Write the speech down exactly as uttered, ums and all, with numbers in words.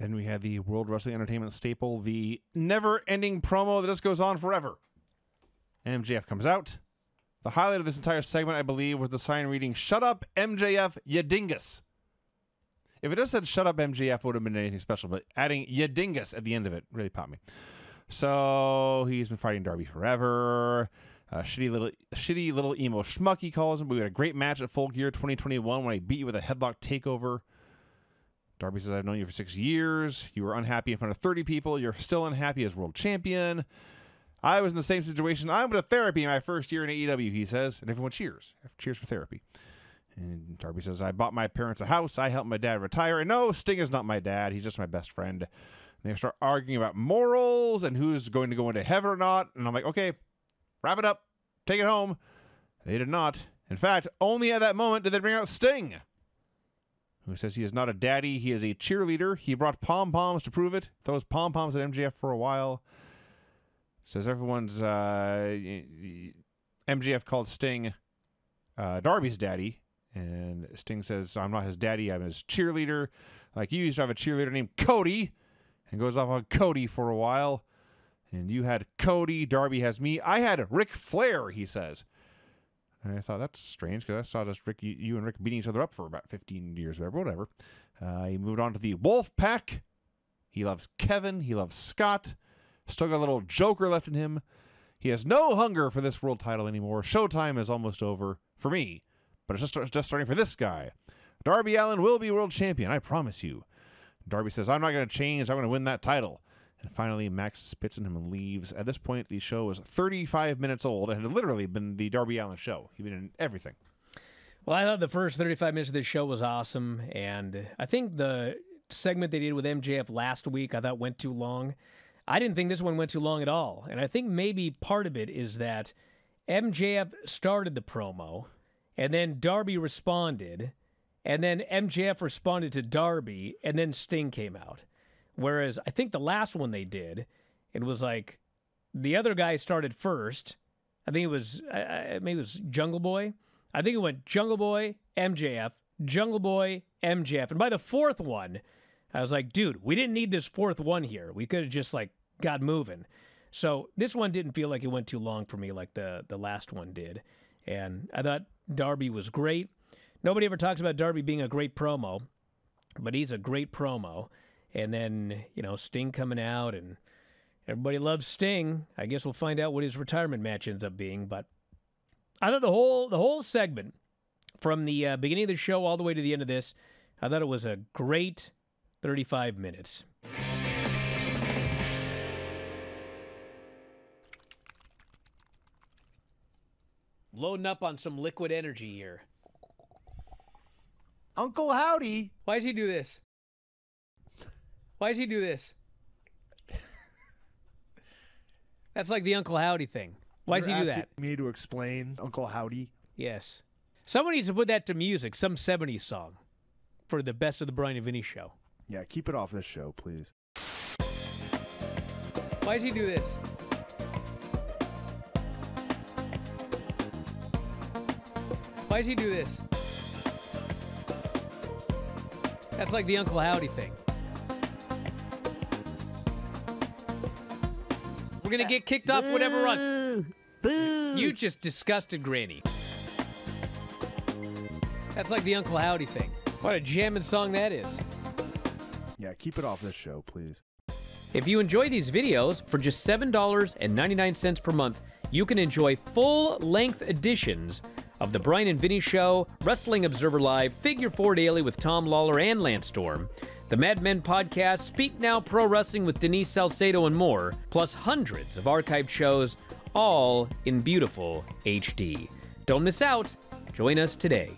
Then we had the World Wrestling Entertainment staple, the never-ending promo that just goes on forever. M J F comes out. The highlight of this entire segment, I believe, was the sign reading, "Shut up, M J F, ya dingus." If it just said "Shut up, M J F," it would have been anything special, but adding "ya dingus" at the end of it really popped me. So he's been fighting Darby forever. Uh, shitty little shitty little emo schmuck, he calls him. But we had a great match at Full Gear twenty twenty-one when I beat you with a headlock takeover. Darby says, "I've known you for six years. You were unhappy in front of thirty people. You're still unhappy as world champion. I was in the same situation. I went to therapy my first year in A E W," he says, and everyone cheers. Cheers for therapy. And Darby says, "I bought my parents a house. I helped my dad retire. And no, Sting is not my dad. He's just my best friend." And they start arguing about morals and who's going to go into heaven or not. And I'm like, okay, wrap it up. Take it home. They did not. In fact, only at that moment did they bring out Sting, who says he is not a daddy. He is a cheerleader. He brought pom-poms to prove it. Throws pom-poms at M J F for a while. Says everyone's... Uh, M J F called Sting uh, Darby's daddy. And Sting says, "I'm not his daddy. I'm his cheerleader. Like, you used to have a cheerleader named Cody." And goes off on Cody for a while. "And you had Cody. Darby has me. I had Ric Flair," he says. And I thought, that's strange, because I saw just Rick, you, you and Rick beating each other up for about fifteen years or whatever. Uh, he moved on to the Wolf Pack. He loves Kevin. He loves Scott. Still got a little Joker left in him. He has no hunger for this world title anymore. Showtime is almost over for me, but it's just, it's just starting for this guy. Darby Allin will be world champion, I promise you. Darby says, "I'm not going to change. I'm going to win that title." And finally, Max spits in him and leaves. At this point, the show was thirty-five minutes old and had literally been the Darby Allin show. He'd been in everything. Well, I thought the first thirty-five minutes of this show was awesome. And I think the segment they did with M J F last week, I thought went too long. I didn't think this one went too long at all. And I think maybe part of it is that M J F started the promo, and then Darby responded, and then M J F responded to Darby, and then Sting came out. Whereas I think the last one they did, it was like the other guy started first. I think it was I, I, maybe it was Jungle Boy. I think it went Jungle Boy, M J F, Jungle Boy, M J F. And by the fourth one, I was like, dude, we didn't need this fourth one here. We could have just like got moving. So this one didn't feel like it went too long for me like the, the last one did. And I thought Darby was great. Nobody ever talks about Darby being a great promo, but he's a great promo. And then, you know, Sting coming out, and everybody loves Sting. I guess we'll find out what his retirement match ends up being. But I thought the whole the whole segment, from the uh, beginning of the show all the way to the end of this, I thought it was a great thirty-five minutes. Loading up on some liquid energy here. Uncle Howdy. Why does he do this? Why does he do this? That's like the Uncle Howdy thing. Why You're does he do that? Me to explain Uncle Howdy. Yes. Someone needs to put that to music, some seventies song, for the best of the Bryan and Vinny show. Yeah, keep it off this show, please. Why does he do this? Why does he do this? That's like the Uncle Howdy thing. We're gonna get kicked off whatever run. Boo. You just disgusted Granny. That's like the Uncle Howdy thing. What a jamming song that is. Yeah, keep it off this show, please. If you enjoy these videos, for just seven ninety-nine per month, you can enjoy full-length editions of The Bryan and Vinny Show, Wrestling Observer Live, Figure Four Daily with Tom Lawlor and Lance Storm, the Mad Men podcast, Speak Now Pro Wrestling with Denise Salcedo and more, plus hundreds of archived shows, all in beautiful H D. Don't miss out. Join us today.